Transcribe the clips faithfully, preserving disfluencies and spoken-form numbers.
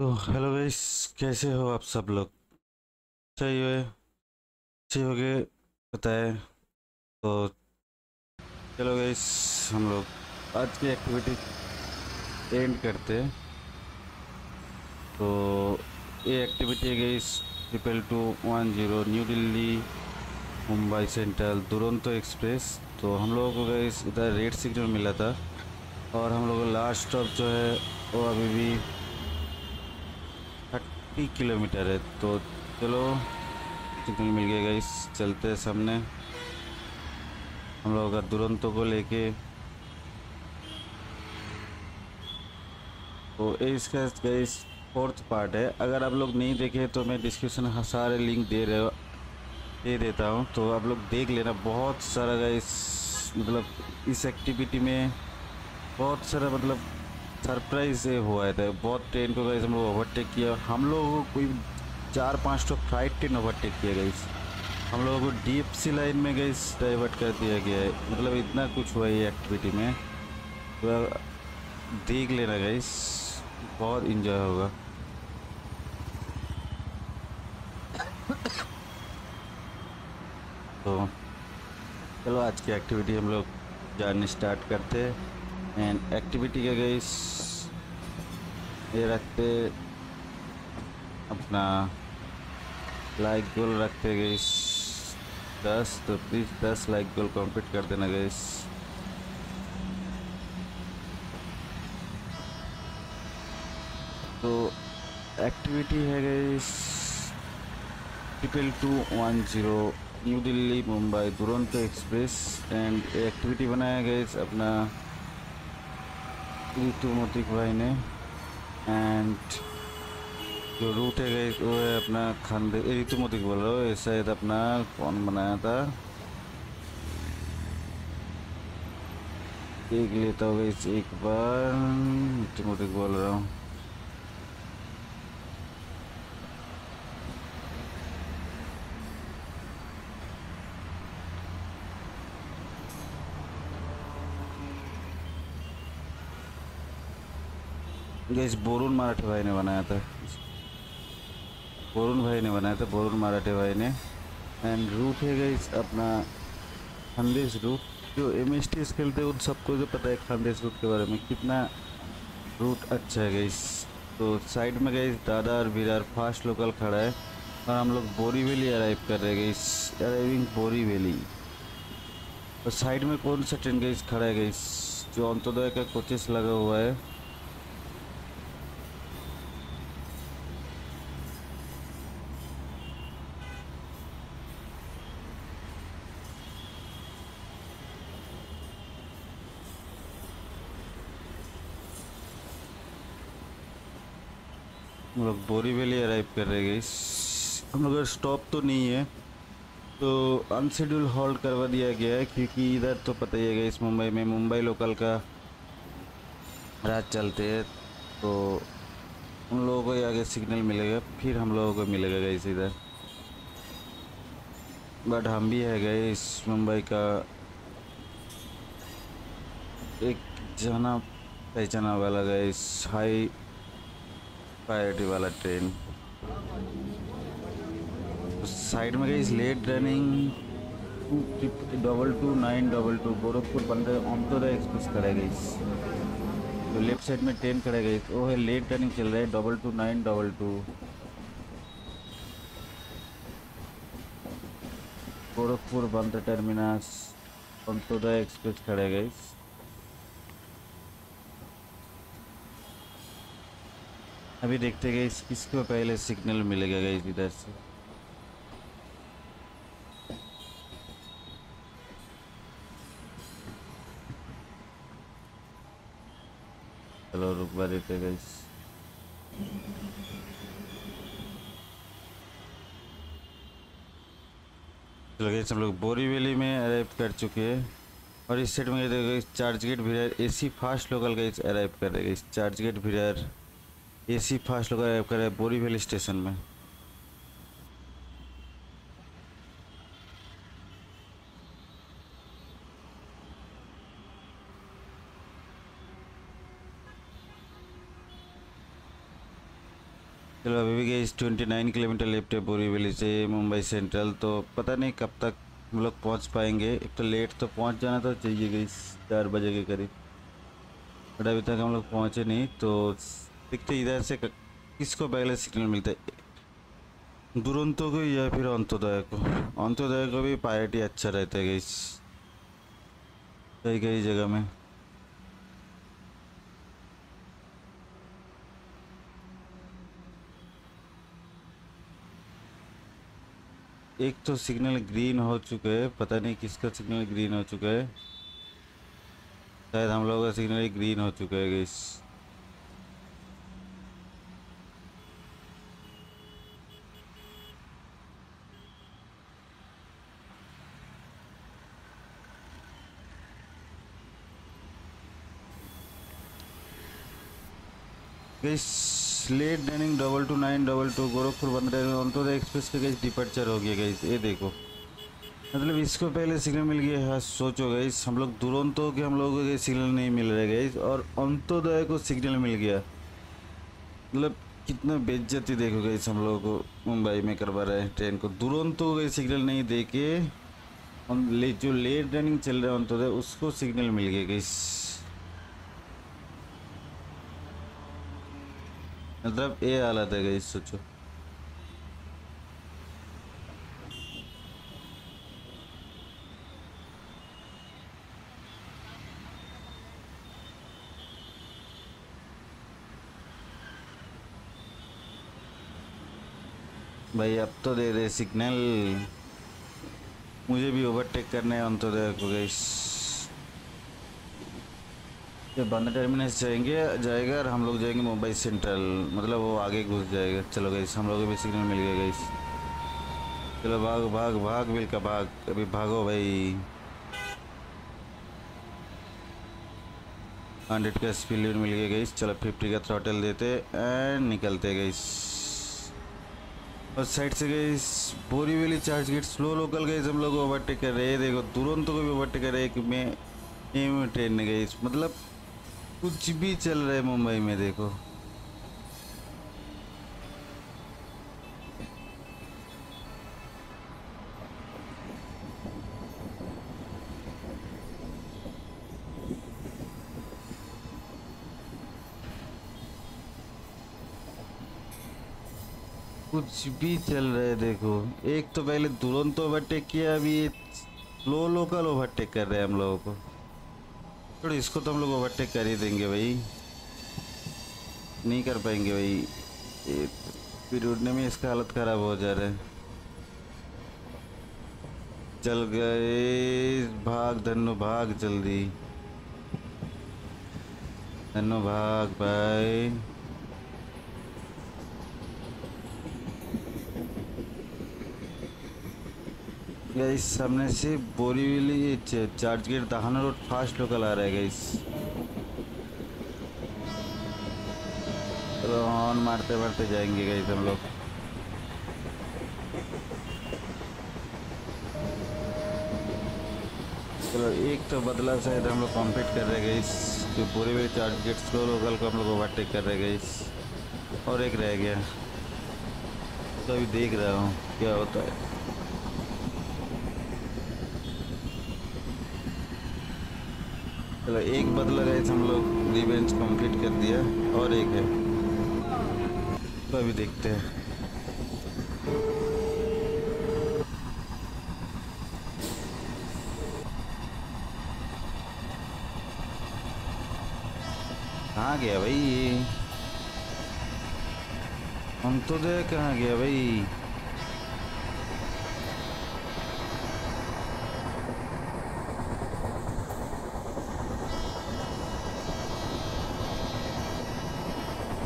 तो hello guys, कैसे हो आप सब लोग? सही हो अच्छे हो गए बताए। तो चलो गाइस, हम लोग आज की एक्टिविटी एंड करते हैं। तो ये एक्टिविटी है guys triple two one zero New Delhi Mumbai Central Duronto express. तो हम लोगों को गाइस इधर रेड सिग्नल मिला था और हम लोग लास्ट स्टॉप जो है वो अभी भी तीस किलोमीटर है। तो चलो सिग्नल मिल गया गाइस, चलते हैं सामने। हम लोग अगर दुरंतो को लेके, तो इसका गाइस फोर्थ पार्ट है। अगर आप लोग नहीं देखे तो मैं डिस्क्रिप्शन में सारे लिंक दे रहे दे देता हूँ, तो आप लोग देख लेना। बहुत सारा गाइस मतलब इस एक्टिविटी में बहुत सारा मतलब सरप्राइज़ हुआ था। बहुत ट्रेन को गाइस हम लोग ओवरटेक किया। हम लोगों को कोई चार पाँच तो फ्लाइट ट्रेन ओवरटेक किया गाइस। हम लोगों को डीएफसी लाइन में गाइस डाइवर्ट कर दिया गया है। मतलब इतना कुछ हुआ ये एक्टिविटी में, तो देख लेना गाइस, बहुत इंजॉय होगा। तो चलो आज की एक्टिविटी हम लोग जाने स्टार्ट करते हैं। एंड एक्टिविटी का गाइस ये रखते अपना लाइक गोल रखते गाइस दस। तो प्लीज़ दस लाइक गोल कंप्लीट कर देना गाइस। तो एक्टिविटी है guys triple two one zero New Delhi Mumbai Duronto express. And activity बनाया गाइस अपना ऋतु मोतिक भाई ने। एंड जो रूट है गई वो है अपना खानदेश, ऋतु मोतिक बोल रहा है, शायद अपना कौन बनाया था देख लेता हूँ गई एक बार। ऋतु मोतिक बोल रहा हूँ। गैस वरुण मराठे भाई ने बनाया था, वरुण भाई ने बनाया था, वरुण मराठे भाई ने। एंड रूट है गैस अपना खानदेश रूट। जो एमएसटीएस खेलते हैं उन सबको जो पता है खानदेश रूट के बारे में कितना रूट अच्छा है गैस। तो साइड में guys Dadar Virar fast local खड़ा है और हम लोग बोरीवली अराइव कर रहे हैं गैस, अराइविंग बोरीवली। और साइड में कौन सा ट्रेन गैस खड़ा है गैस, जो अंत्योदय का कोचेस लगा हुआ है। हम लोग बोरीवली अराइव कर रहे गए। हम लोग स्टॉप तो नहीं है, तो अनशेड्यूल हॉल्ट करवा दिया गया है, क्योंकि इधर तो पता ही है गई मुंबई में मुंबई लोकल का रात चलते हैं। तो हम लोगों को आगे सिग्नल मिलेगा, फिर हम लोगों को मिलेगा गई इधर। बट हम भी है गए इस मुंबई का एक जाना पहचाना वाला गए हाई प्रायोरिटी वाला ट्रेन। साइड में guys late running two double two nine double two Gorakhpur Bandra Antyodaya express करा गई। तो लेफ्ट साइड में ट्रेन करा गई, वो है लेट रनिंग चल रहा है double two nine double two Gorakhpur Bandra terminus Antyodaya express करा गई। अभी देखते गए किसको पहले सिग्नल मिलेगा गई इधर से। चलो रुकवा देते गई। चलो गई हम लोग बोरीवली में अराइव कर चुके हैं। और इस साइड में guys Churchgate Virar AC fast local guys arrive कर रहे guys. Churchgate Virar AC fast local arrive कर रहा है बोरीवली स्टेशन में। चलो अभी भी गई ट्वेंटी नाइन किलोमीटर लेफ्ट है बोरीवली से मुंबई सेंट्रल। तो पता नहीं कब तक हम लोग पहुँच पाएंगे। एक तो लेट तो पहुँच जाना तो चाहिए गई चार बजे के करीब, बट अभी तक हम लोग पहुँचे नहीं। तो देखते इधर से किसको पहले सिग्नल मिलता है, दुरंतो को या फिर अंत्योदय को। अंत्योदय को भी प्रायोरिटी अच्छा रहता है गई कई कई जगह में। एक तो सिग्नल ग्रीन हो चुके हैं, पता नहीं किसका सिग्नल ग्रीन हो चुका है, शायद हम लोगों का सिग्नल ग्रीन हो चुका है guys. Guys late running double two nine double two Gorakhpur Bandra Antyodaya express के गैस डिपार्चर हो गया गैस। ये देखो मतलब इसको पहले सिग्नल मिल गया है। सोचो गैस हम लोग दुरंतो के हम लोगों के सिग्नल नहीं मिल रहे गैस और अंत्योदय को सिग्नल मिल गया। मतलब कितना बेइज्जती देखो गैस हम लोगों को मुंबई में करवा रहे हैं ट्रेन को। दुरंतो को सिग्नल नहीं दे के हम ले जो लेट रनिंग चल रहा है अंत्योदय उसको सिग्नल मिल गया गैस। मतलब ये हालत है गई सोचो। भाई अब तो दे दे सिग्नल, मुझे भी ओवरटेक करने अंत्योदय को गैस। जब बांदा टर्मिनस जाएंगे जाएगा और हम लोग जाएंगे मुंबई सेंट्रल, मतलब वो आगे घुस जाएगा। चलो गाइस हम लोग भी सिग्नल मिल गया गाइस। चलो भाग भाग भाग बिल का भाग, अभी भागो भाई। हंड्रेड का स्पीड लिमिट मिल गया गाइस। चलो फिफ्टी का थ्रॉटल देते एंड निकलते गाइस। और साइड से guys Borivali Churchgate slow local guys हम लोग ओवरटेक कर रहे हैं। देखो दुरंतो को भी ओवरटेक कर रहे हैं मैं ये ट्रेन में गाइस। मतलब कुछ भी चल रहा है मुंबई में देखो। कुछ भी चल रहा है देखो। एक तो पहले दुरंतो ओवरटेक किया, अभी स्लो लोकल ओवरटेक कर रहे हैं हम लोगों को। तो इसको तो हम लोग ओवरटेक कर ही देंगे भाई, नहीं कर पाएंगे भाई। फिर उड़ने में इसका हालत ख़राब हो जा रहा है। चल गए भाग धन्नो भाग, जल्दी धन्नो भाग भाई। गाइस सामने से Borivali Churchgate Dahanu road fast local आ रहा है गाइस। चलो हॉर्न मारते मारते जाएंगे गाइस हम लोग। चलो एक तो बदला शायद हम लोग कॉम्पीट कर रहे गाइस, जो बोरीवली चर्चगेट स्लो लोकल को हम लोग ओवरटेक कर रहे गाइस। और एक रह गया तो अभी देख रहा हूँ क्या होता है। चलो एक बदला गाइस हम लोग रिवेंज कंप्लीट कर दिया और एक है तो अभी देखते हैं। कहाँ गया भाई ये हम तो दे कहाँ गया भाई।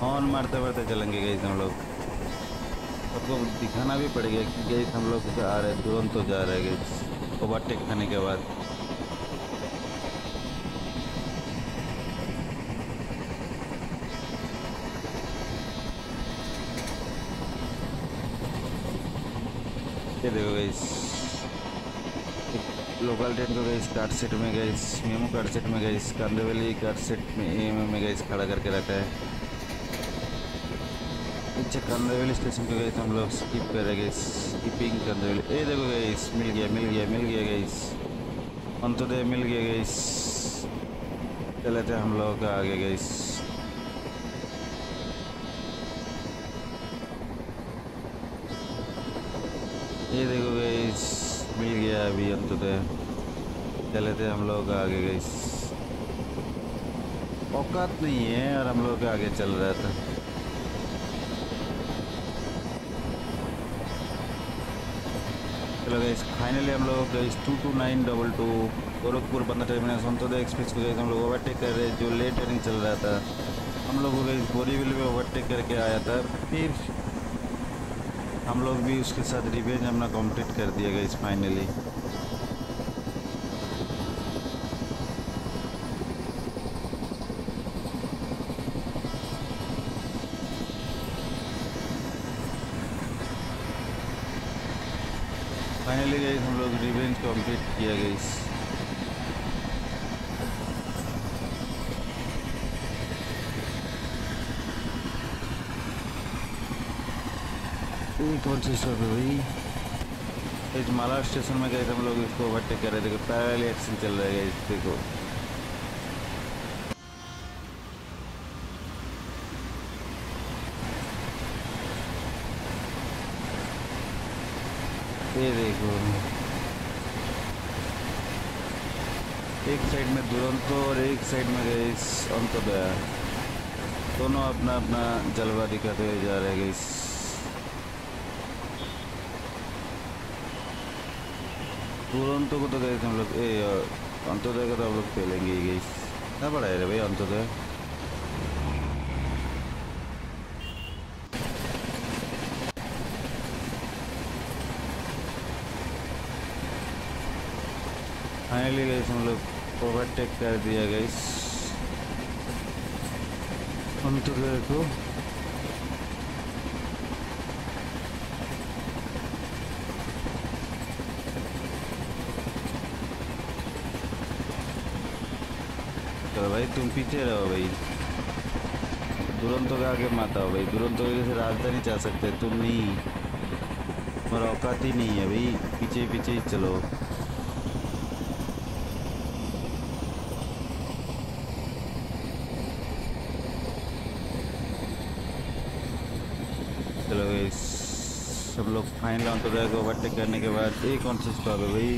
हॉर्न मारते मारते चलेंगे गैस हम लोग। सबको दिखाना भी पड़ेगा कि गैस हम लोग आ रहे हैं, तुरंत तो जा रहे हैं गैस ओवरटेक खाने के बाद। ये देखो गैस लोकल ट्रेन को गैस कार्ड सेट में गैस मेमो कार्ड सेट में गैस कांदेवली कार्ड सेट में एम में गैस खड़ा करके रखा है। पीछे कंदवेली स्टेशन पे गए तो हम लोग स्किप कर रहे गए, स्किपिंग कंदवेली। ये देखो गाइस, मिल गया मिल गया मिल गया गाइस, अंत्योदय मिल गया गाइस। चले थे हम लोग का आगे गाइस। ये देखो गाइस, मिल गया अभी अंत्योदय। चले थे हम लोग का आगे गाइस। औकात नहीं है और हम लोग आगे चल रहा था। चलो गाइस, फाइनली हम लोग guys two two nine double two Gorakhpur Bandra terminus Antyodaya express को गए हम लोग ओवरटेक कर रहे, जो लेट ट्रेनिंग चल रहा था। हम लोग गए बोरीवली में ओवरटेक करके आया था, फिर हम लोग भी उसके साथ रिवेंज अपना कंप्लीट कर दिया गाइस फाइनली। फाइनली गई हम लोग रिवेंज कंप्लीट किया गई। कौन सी स्टॉप है भाई? इस माला स्टेशन में गए हम लोग, इसको ओवरटेक कर रहे थे। पैरेलल एक्शन चल रहा है इस देखो। ये देखो, एक साइड में दुरंतो और एक साइड में गैस अंत्योदय, दोनों अपना अपना जलवा दिखाते हुए जा रहे गैस। दुरंतो को तो गए हम लोग, ए अंत्योदय को तो हम लोग फैलेंगे ही गैस। क्या पढ़ाए रे भाई अंत्योदय। फाइनली गई हम लोग ओवरटेक कर दिया गैस अंत्योदय को। तो भाई तुम पीछे रहो भाई, दुरंतो का आगे मत आओ भाई। दुरंतो से राजधानी जा सकते, तुम नहीं, तुम्हारा औकात ही नहीं है भाई, पीछे पीछे ही चलो। चलो गाइस, सब लोग फाइनल अंत्योदय को ओवरटेक करने के बाद एक कौन सी स्टॉप है भाई?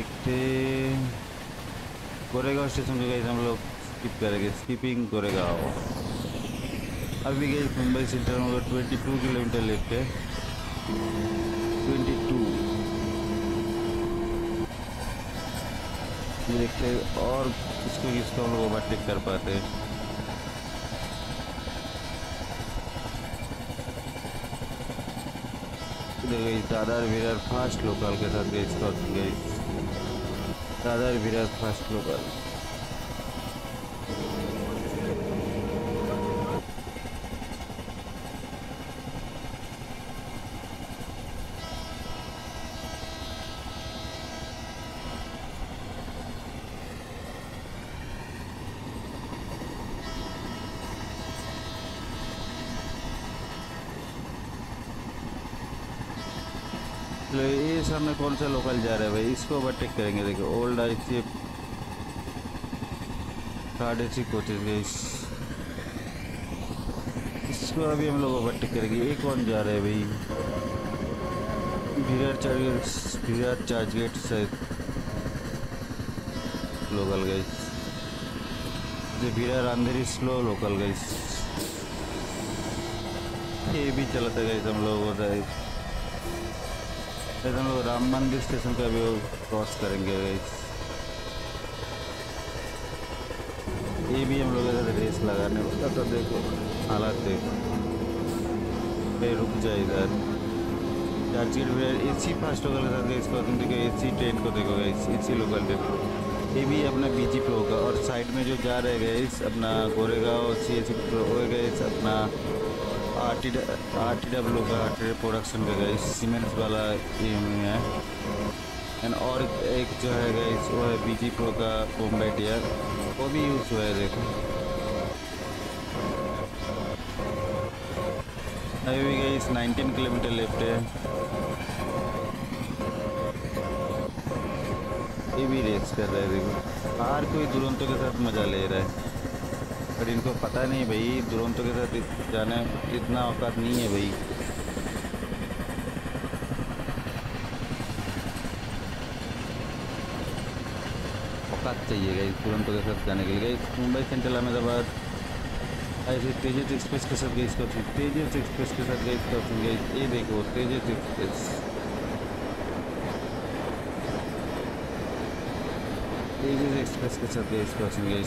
एक थे गोरेगांव स्टेशन पे गाइस हम लोग स्किप करेंगे, स्किपिंग गोरेगांव। अभी गई मुंबई सेंट्रल में ट्वेंटी टू किलोमीटर लेफ्ट है, ट्वेंटी टू ये देखते और इसको किसको हम लोग ओवरटेक कर पाते। गई दादर विरार फास्ट लोकल के साथ गई स्टॉप गई, दादर विरार फास्ट लोकल। ये सामने कौन सा लोकल जा रहा है भाई, इसको ओवरटेक करेंगे। देखो ओल्ड आई सी खाडेसी कोचेस गाइस, इसको अभी हम लोग ओवरटेक करेंगे। ये कौन जा रहा है भाई? विरार चर्चगेट, विरार चर्चगेट से लोकल गाइस, जो Virar Andheri slow local guys, ये भी चलाते गाइस हम लोग होता है। हम लोग राम मंदिर स्टेशन का भी क्रॉस करेंगे गाइस, ये भी हम लोग रेस लगाने उसका। तो देखो हालात देखो भाई, रुक जाए इधर Churchgate A C fast local के साथ गए इसको। तुम देखो ए सी ट्रेन को देखो गाइस, ए सी लोकल देखो, ये भी अपना बीजीपी होगा। और साइड में जो जा रहे गाइस अपना गोरेगांव सी एस हो गए अपना आर टी आर टी डब्ल्यू का आर टी प्रोडक्शन का गाइस, सीमेंट्स वाला ये है। एंड और एक जो है गाइस वो है बी जी प्रो का कॉम्बैट एयर, वो भी यूज़ हुआ है देखो। अभी भी गई नाइनटीन किलोमीटर लेफ्ट है। ये भी रेस कर रहा है, देखो बाहर कोई दुरंतों के साथ मज़ा ले रहा है, पर इनको पता नहीं भाई दुरंतों के साथ जाना इतना औकात नहीं है भाई। औकात चाहिए गाइस दुरंतों के साथ जाने के लिए। मुंबई सेंट्रल अहमदाबाद ऐसे तेजस एक्सप्रेस के साथ गई, इसका तेजस एक्सप्रेस के साथ गई, इसका गई। ये देखो तेजस एक्सप्रेस, तेजस एक्सप्रेस के साथ गई, इसका गई।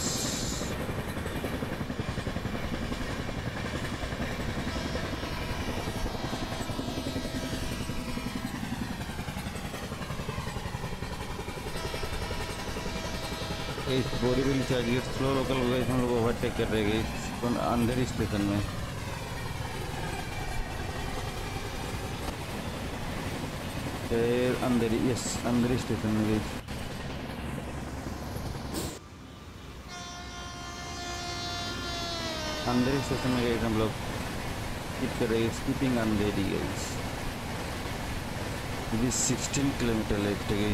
बोरीवली चर्चगेट स्लो लोकल गई, हम लोग ओवरटेक कर रहे गए अंधेरी स्टेशन में। अंधेरी यस अंधेरी स्टेशन में गई। अंधेरी स्टेशन में गए हम लोग, स्किप कर रहे स्किपिंग अंधेरी गई। ये सिक्सटीन किलोमीटर लेफ्ट गई।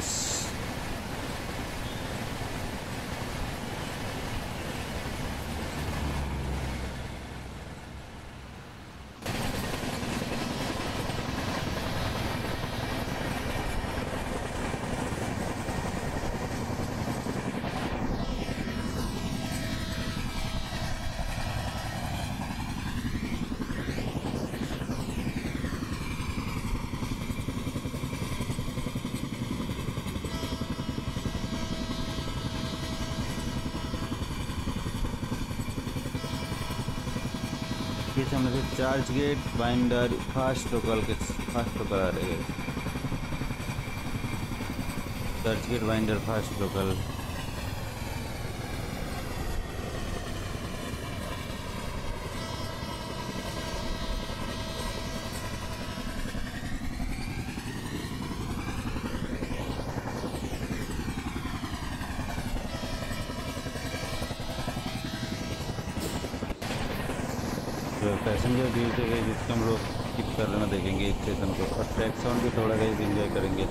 सामने से चर्चगेट बाइंडर फास्ट लोकल के फास्ट लोकल आ रहे हैं। Churchgate Bhayandar fast local passenger भीड़ से गई, जिसको हम लोग स्किप कर लेना देखेंगे स्टेशन को, और ट्रैक साउंड भी थोड़ा गई इंजॉय करेंगे।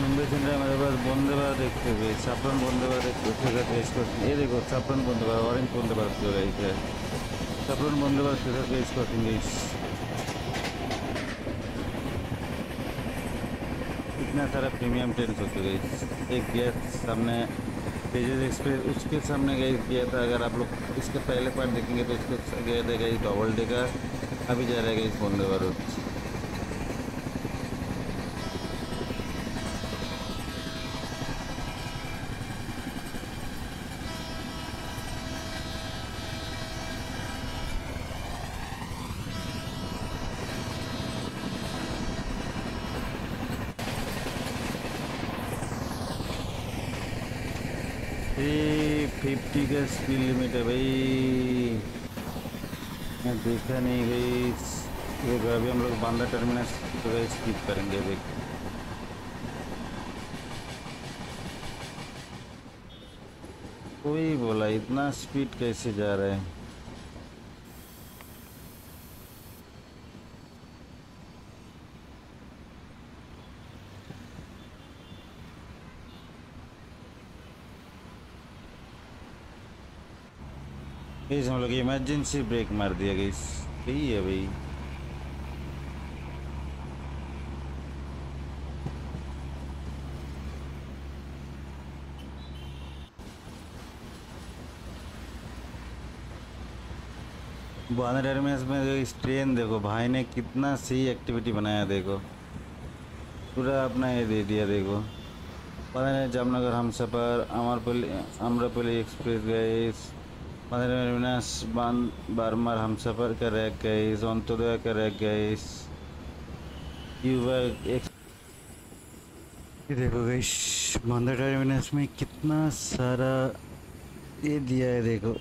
मुंबई सेंट्रल अहमदाबाद वंदे भारत एक्सप्रेस, छप्पन वंदे भारत एक्सप्रेस। ये देखो छप्पन वंदे भारत ऑरेंज वंदे भारत जो है इसे छप्पन वंदे भारत के साथ एक्सप्रेस इंग्लिश। इतना सारा प्रीमियम ट्रेन होती गई। एक गया सामने तेजस एक्सप्रेस, उसके सामने गई गया था। अगर आप लोग इसके पहले पार्ट देखेंगे तो इसको गया था गई डबल डे का, अभी जा रहा है गई वंदे भारत। फिफ्टी का स्पीड लिमिट है भाई, मैं देखा नहीं गई। देखो अभी हम लोग बांदा टर्मिनस तो गई स्किप करेंगे। देख कोई बोला इतना स्पीड कैसे जा रहा है। इस हम लोग इमरजेंसी ब्रेक मार दिया गई, यही है भाई। बांदा टर्मिनस में जो इस ट्रेन देखो भाई ने कितना सही एक्टिविटी बनाया, देखो पूरा अपना ये दे दिया। देखो बांदा जामनगर हमसफर अमरपल्ली अमरपल्ली एक्सप्रेस गए, बांदा टर्मिनस बारमार हमसफर का रैक गई, अंत्योदय का रैक गई, युवा एक देखो गई। बांदा टर्मिनस में कितना सारा ये दिया है, देखो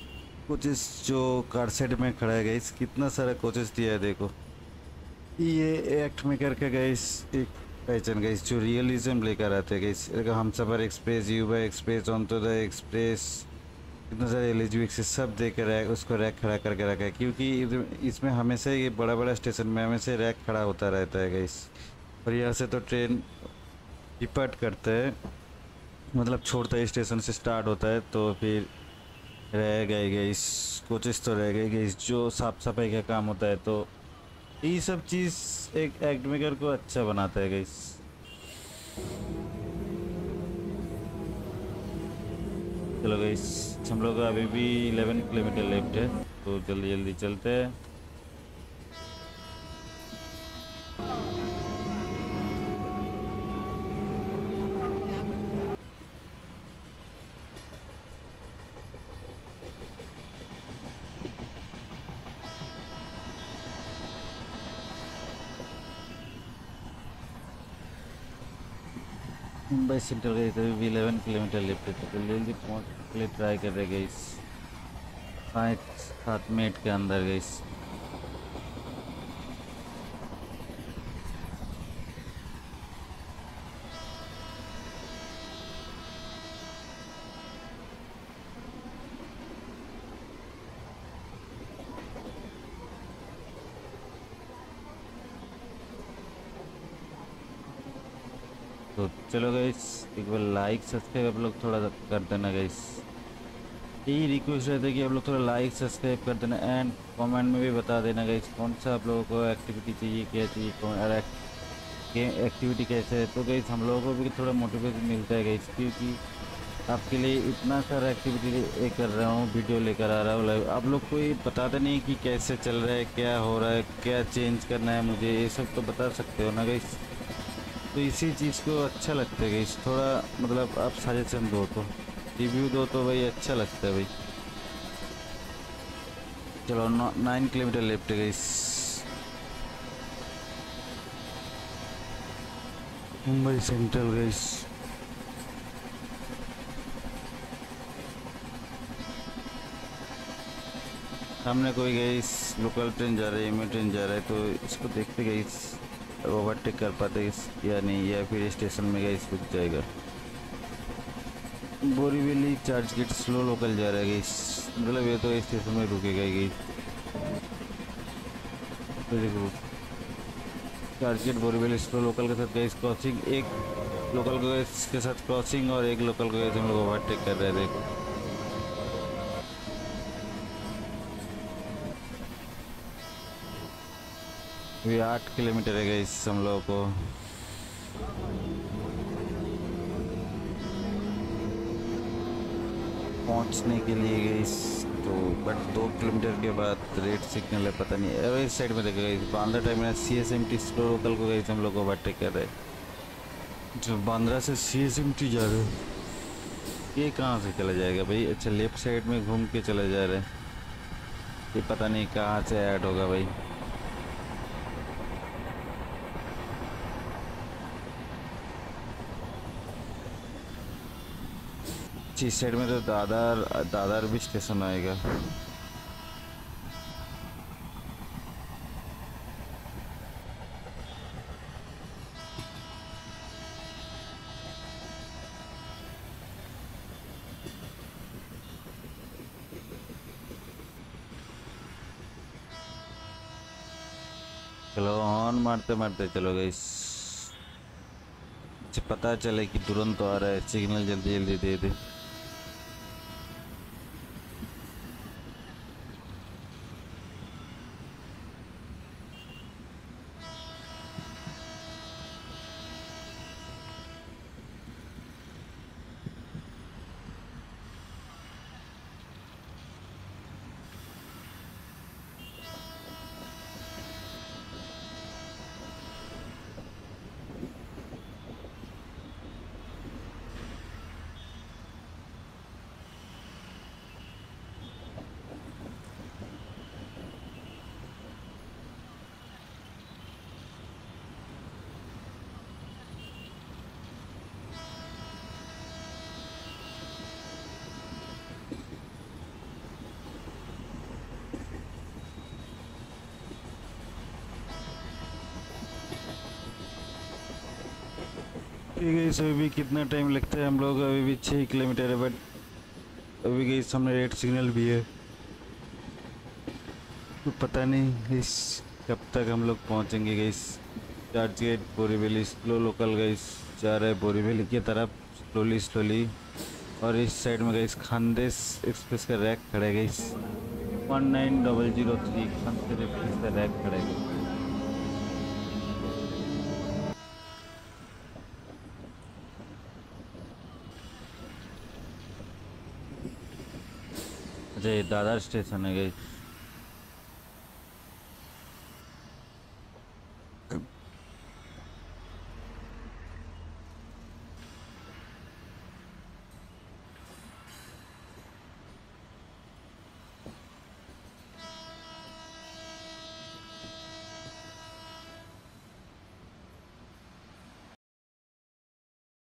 कोचेस जो कार सेट में खड़ा है गाइस, कितना सारा कोचेस दिया है। देखो ये एक्ट में करके गाइस एक पहचान गाइस जो रियलिज्म लेकर आते हैं guys. Humsafar express, Yuva express, Antyodaya express, इतना सारा एल एच बी एक्सेस सब देकर रैक उसको रैक खड़ा करके रखा है, क्योंकि इसमें हमेशा ये बड़ा बड़ा स्टेशन में हमेशा रैक खड़ा होता रहता है गाइस। और यहाँ से तो ट्रेन डिपार्ट करता है, मतलब छोड़ता है, स्टेशन से स्टार्ट होता है, तो फिर रह गए गाइस कोचेस तो रह गए गाइस जो साफ सफाई का काम होता है। तो ये सब चीज़ एक एक्ट मेकर को अच्छा बनाता है गाइस। चलो गाइस हम लोग का अभी भी इलेवन किलोमीटर लेफ्ट है, तो जल्दी जल्दी चलते हैं। मुंबई सेंट्रल गई तभी भी इलेवन किलोमीटर लेफ्ट है, तो जल्दी पहुँचने के लिए ट्राई कर रहे गई पाँच सात मिनट के अंदर गई। तो चलो गाइस एक बार लाइक सब्सक्राइब आप लोग थोड़ा कर देना गाइस, यही रिक्वेस्ट रहता है कि आप लोग थोड़ा लाइक सब्सक्राइब कर देना एंड कमेंट में भी बता देना गाइस कौन सा आप लोगों को एक्टिविटी चाहिए, क्या चाहिए, कौन एक्टिविटी कैसे है। तो गाइस हम लोगों को भी थोड़ा मोटिवेशन मिलता है गाइस, क्योंकि आपके लिए इतना सारा एक्टिविटी कर रहा हूँ, वीडियो लेकर आ रहा हूँ लाइव, आप लोग को ये बताते नहीं कि कैसे चल रहा है, क्या हो रहा है, क्या चेंज करना है मुझे, ये सब तो बता सकते हो ना गाइस। तो इसी चीज़ को अच्छा लगता है गाइस, थोड़ा मतलब आप सजेशन दो तो रिव्यू दो तो भाई अच्छा लगता है भाई। चलो नौ नाइन किलोमीटर लेफ्ट है गाइस। मुंबई सेंट्रल गाइस सामने कोई गाइस लोकल ट्रेन जा रही है, मेट्रो ट्रेन जा रहा है, तो इसको देखते गाइस ओवरटेक कर पाते या नहीं, या फिर स्टेशन में गैस रुक जाएगा। बोरीवली चर्चगेट स्लो लोकल जा रहा है गैस, मतलब ये तो स्टेशन में रुकेगा ही गई। तो देखो चर्चगेट बोरीवली स्लो लोकल के साथ गैस क्रॉसिंग, एक लोकल गैस के साथ क्रॉसिंग और एक लोकल गैस हम लोग ओवरटेक कर रहे हैं। देखो अभी आठ किलोमीटर है गाइस हम लोगों को। पहुंचने के लिए गाइस तो बट दो किलोमीटर के बाद रेड सिग्नल है, पता नहीं। और इस साइड में देखो guys Bandra terminus CSMT slow local को गाइस हम लोग को ओवरटेक कर रहे हैं, जो बांद्रा से सीएसएमटी जा रहे हैं। ये कहाँ से चला जाएगा भाई? अच्छा लेफ्ट साइड में घूम के चला जा रहे हैं, ये पता नहीं कहाँ से ऐड होगा भाई। इस साइड में तो दादर दादर भी स्टेशन आएगा। चलो हॉर्न मारते मारते चलो गाइस, पता चले कि तुरंत आ रहा है सिग्नल, जल्दी जल्दी दे दे। इसमें भी कितना टाइम लगता है। हम लोग अभी भी छः किलोमीटर है, बट अभी गई सामने रेड सिग्नल भी है, तो पता नहीं इस कब तक हम लोग पहुँचेंगे। गई चर्चगेट बोरीवली स्लो लोकल गई जा रहा है बोरीवली की तरफ स्लोली स्लोली। और इस साइड में गई खानदेश एक्सप्रेस का रैक खड़े guys one nine double zero three, Khandesh express का रैक खड़े गई। अच्छा ये दादर स्टेशन है गई।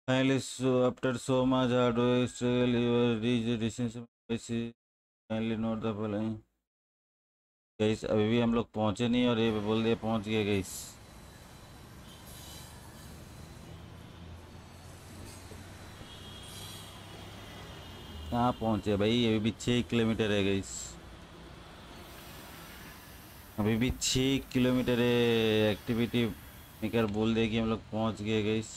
Finally, so after so much hard work, struggle, you will reach the destination. Finally, note the following. Guys, अभी भी हम लोग पहुँचे नहीं और ये बोल दिया पहुँच गए guys। कहाँ पहुँचे भाई? अभी भी छः किलोमीटर है guys। अभी भी छः किलोमीटर है। एक्टिविटी मेकर बोल दे कि हम लोग पहुँच गए guys।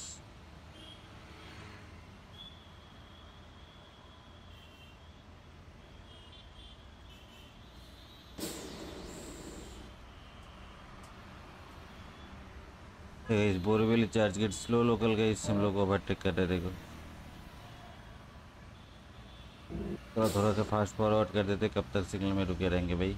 गई बोरीवली चर्चगेट स्लो लोकल गई, हम लोग ओवरटेक कर रहे। देखो थोड़ा थोड़ा सा फास्ट फॉरवर्ड कर देते, कब तक सिग्नल में रुके रहेंगे भाई।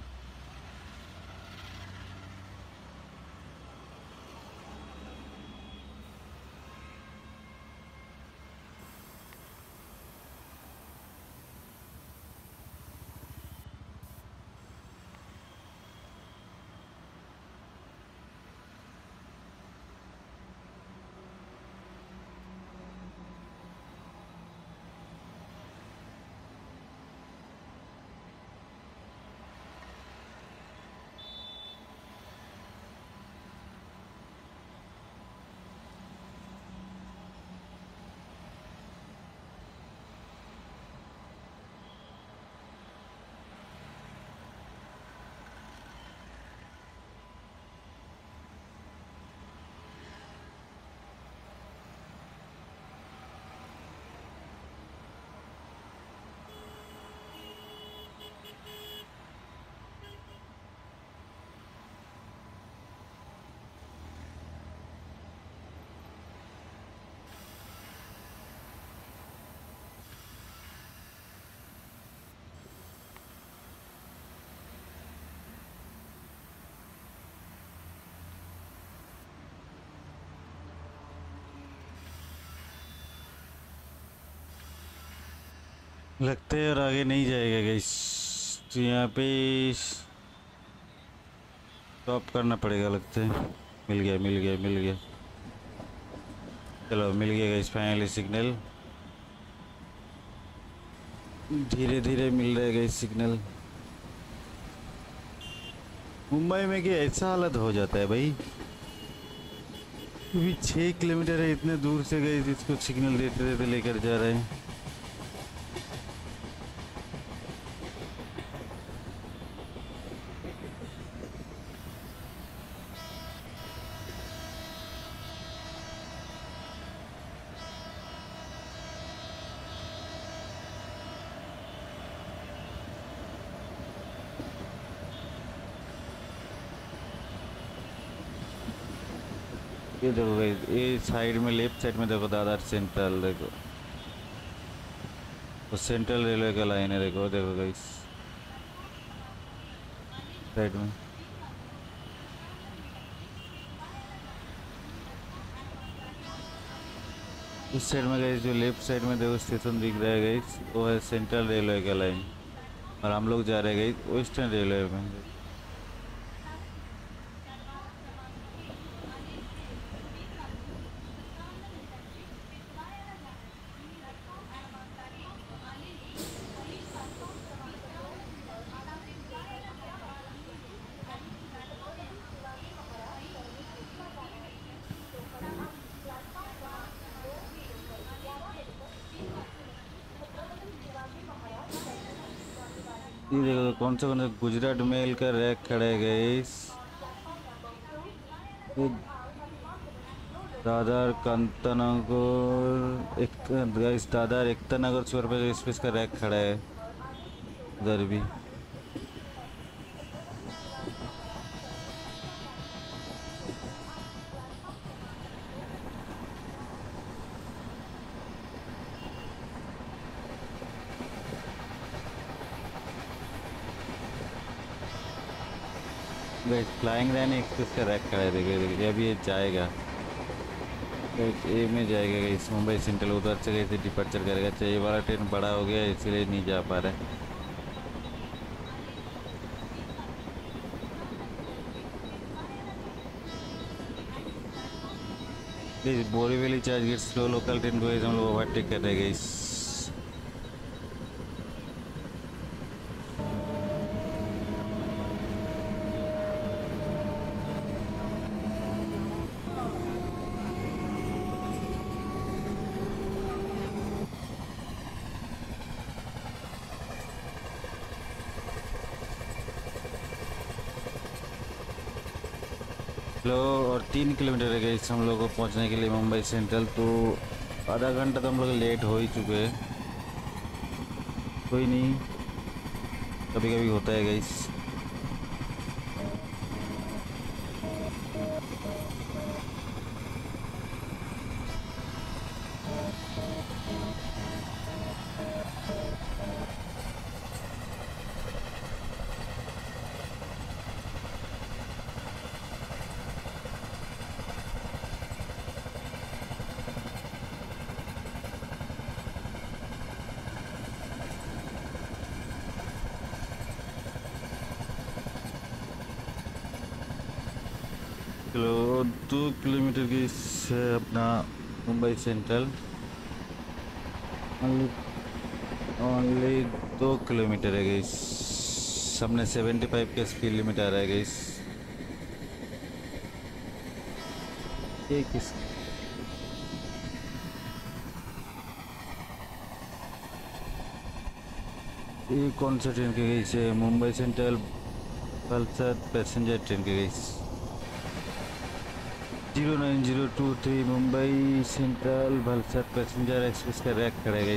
लगते है और आगे नहीं जाएगा गाइस, तो यहाँ पे स्टॉप करना पड़ेगा। लगते हैं मिल गया मिल गया मिल गया चलो मिल गया गाइस। फाइनली सिग्नल धीरे धीरे मिल रहा है गाइस। सिग्नल मुंबई में क्या ऐसा हालत हो जाता है भाई? अभी छः किलोमीटर है, इतने दूर से गाइस इसको सिग्नल देते देते लेकर जा रहे हैं। ये देखो गाइस, ये साइड में लेफ्ट साइड में देखो दादर सेंट्रल, देखो वो सेंट्रल रेलवे का लाइन है। देखो देखो गाइस साइड में इस साइड में गाइस जो लेफ्ट साइड में देखो स्टेशन दिख रहा है गाइस, वो है सेंट्रल रेलवे का लाइन। और हम लोग जा रहे हैं गाइस वेस्टर्न रेलवे में। कौन सा कौन सा गुजरात मेल का रैक खड़े गए। दादर कांतानगर एक guys Dadar Ekta Nagar superfast express का रैक खड़ा है उधर भी। फ्लाइंग रैनी एक्सप्रेस का रैक खड़ा है, देखिए देखिए अभी ये जाएगा ए में जाएगा इस मुंबई सेंट्रल, उधर से कैसे डिपार्चर करेगा। चाहिए वाला ट्रेन बड़ा हो गया इसीलिए नहीं जा पा रहा है। Please Borivali Churchgate slow local train को हम लोग ओवरटेक करेंगे। इस लो और तीन किलोमीटर रह गए हम लोग को पहुंचने के लिए मुंबई सेंट्रल, तो आधा घंटा तो हम लोग लेट हो ही चुके हैं। कोई नहीं, कभी कभी होता है गाइस। किलो दो किलोमीटर की से अपना मुंबई सेंट्रल ओनली दो किलोमीटर है गई। सामने सेवेंटी फाइव का स्पीड लिमिट आ रहा है गई। एक ये कौन सा ट्रेन की गई से Mumbai Central Valsad passenger train की guys zero nine zero two three Mumbai Central Valsad passenger express का रैक खड़ा है।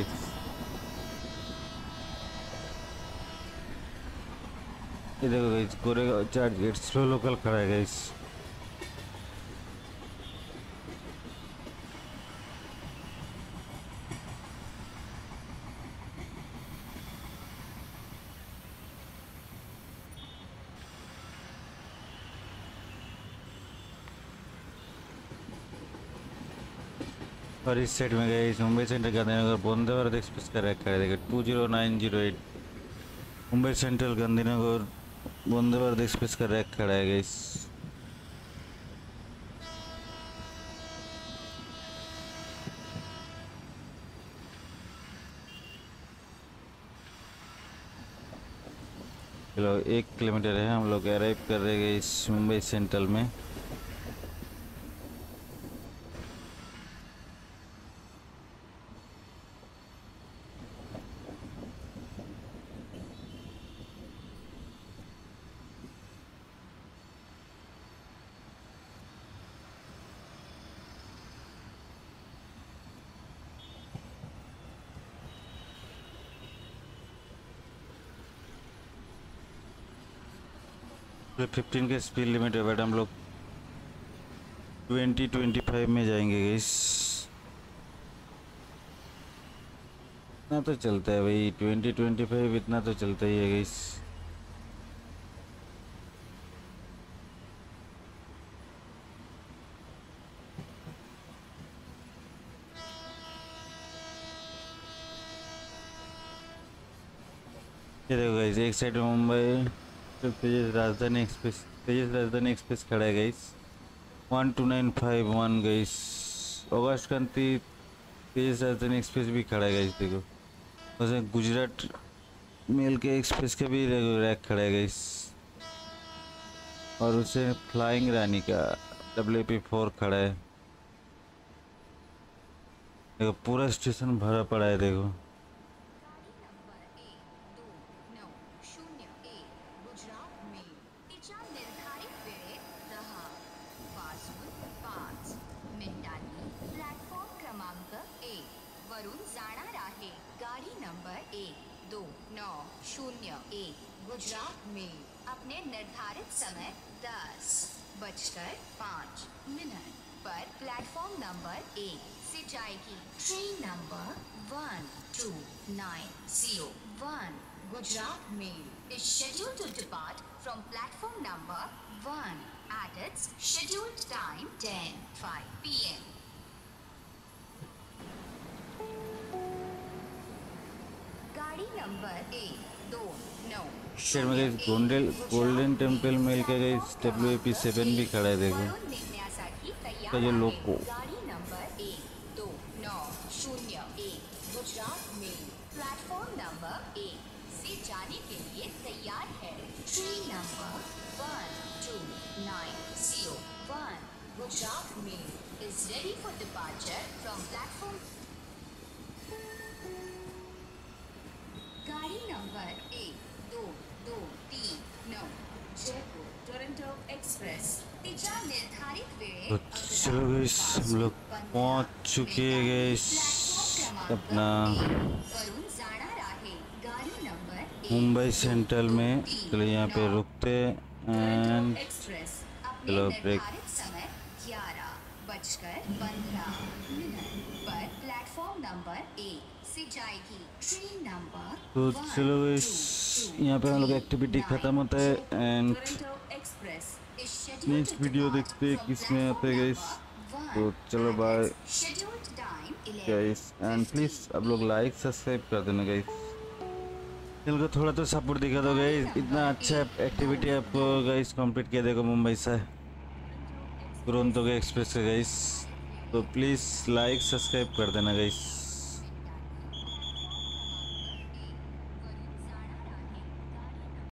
ये देखो guys Goregaon Churchgate slow local खड़ा है गाइस। और इस साइड में guys Mumbai Central Gandhinagar Vande Bharat express का रैक खड़ा देखिए two zero nine zero eight Mumbai Central Gandhinagar Vande Bharat express का रैक खड़ा है गई। चलो एक किलोमीटर है, हम लोग अराइव कर रहे गए इस मुंबई सेंट्रल में। फिफ्टीन के स्पीड लिमिट है बट हम लोग ट्वेंटी ट्वेंटी फाइव में जाएंगे गाइस। इतना तो चलता है भाई ट्वेंटी ट्वेंटी फाइव इतना तो चलता ही है गाइस। ये देखो गाइस एक साइड मुंबई तेजस राजधानी एक्सप्रेस तेजस राजधानी एक्सप्रेस खड़ा है guys one two nine five one guys. August Kranti Tejas राजधानी एक्सप्रेस भी खड़ा है गई। देखो वैसे गुजरात मेल के एक्सप्रेस के भी रैक खड़ा है गई। और उसे फ्लाइंग रानी का डब्ल्यू पी फोर खड़ा है। देखो पूरा स्टेशन भरा पड़ा है। देखो वरून जाणार आहे गाड़ी नंबर एक दो नौ शून्य एक गुजरात मेल अपने निर्धारित समय दस बजकर पाँच मिनट पर प्लेटफॉर्म नंबर एक से जाएगी। Train number one two nine zero one Gujarat Mail is scheduled to depart from platform number one at its scheduled time ten oh five p m गाड़ी नंबर एक दो नौ सर मेरे Golden Golden Temple mail का guys W P seven भी खड़ा है देखो तो ये लोग को गाड़ी नंबर एक दो नौ शून्य एक गुजरात मेल प्लेटफॉर्म नंबर एक जाने के लिए तैयार है। Train number one two nine zero one Gujarat mail is ready for departure from platform. गाड़ी नंबर एक दो दो तीन नौ जयपुर टोरंटो एक्सप्रेस तिचा निर्धारित वे चौबीस हम लोग पहुँच चुके हैं अपना मुंबई सेंट्रल में। चलो यहाँ पे रुकते एंड चलो ब्रेक। ग्यारह बजकर पंद्रह मिनट पर प्लेटफॉर्म नंबर एक से जाएगी ट्रेन नंबर। तो चलो यहाँ पे हम लोग एक्टिविटी खत्म होता है एंड नेक्स्ट वीडियो देखते हैं किसमें आते हैं गाइस। तो चलो बाय गाइस एंड प्लीज़ आप लोग लाइक सब्सक्राइब कर देना गाइस। चैनल को थोड़ा तो सपोर्ट दिखा दो गाइस। इतना अच्छा एक्टिविटी आपको गाइस कंप्लीट किया देखो मुंबई से दुरंतो के एक्सप्रेस से गाइस। तो प्लीज़ लाइक सब्सक्राइब कर देना गाइस।